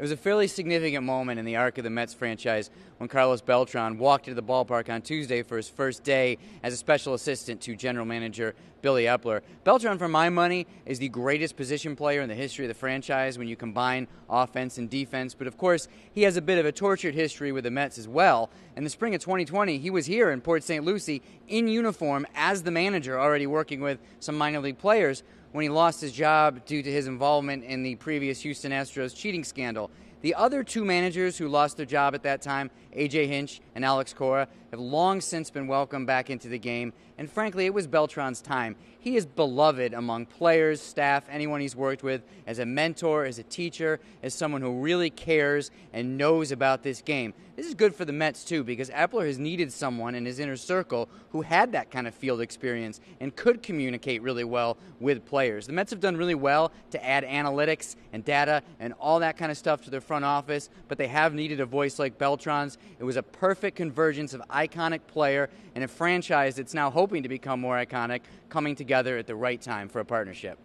It was a fairly significant moment in the arc of the Mets franchise when Carlos Beltran walked into the ballpark on Tuesday for his first day as a special assistant to general manager Billy Epler. Beltran, for my money, is the greatest position player in the history of the franchise when you combine offense and defense. But, of course, he has a bit of a tortured history with the Mets as well. In the spring of 2020, he was here in Port St. Lucie in uniform as the manager, already working with some minor league players, when he lost his job due to his involvement in the previous Houston Astros cheating scandal. The other two managers who lost their job at that time, A.J. Hinch and Alex Cora, have long since been welcomed back into the game, and frankly, it was Beltran's time. He is beloved among players, staff, anyone he's worked with, as a mentor, as a teacher, as someone who really cares and knows about this game. This is good for the Mets, too, because Epler has needed someone in his inner circle who had that kind of field experience and could communicate really well with players. The Mets have done really well to add analytics and data and all that kind of stuff to their front office, but they have needed a voice like Beltran's. It was a perfect convergence of iconic player and a franchise that's now hoping to become more iconic, coming together at the right time for a partnership.